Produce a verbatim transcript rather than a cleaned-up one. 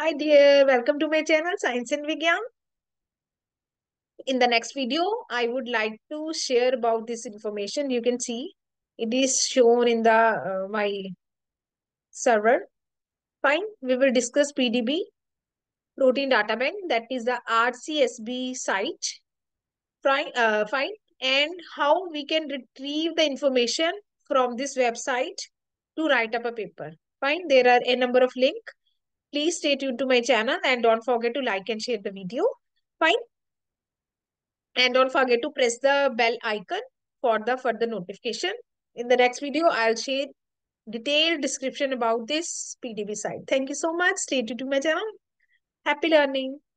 Hi dear, welcome to my channel Science and Vighyaan. In the next video, I would like to share about this information. You can see it is shown in the uh, my server. Fine, we will discuss P D B, Protein Data Bank, that is the R C S B site. Fine, uh, fine, and how we can retrieve the information from this website to write up a paper. Fine, there are a number of links. Please stay tuned to my channel and don't forget to like and share the video. Fine. And don't forget to press the bell icon for the further notification. In the next video, I'll share detailed description about this P D B site. Thank you so much. Stay tuned to my channel. Happy learning.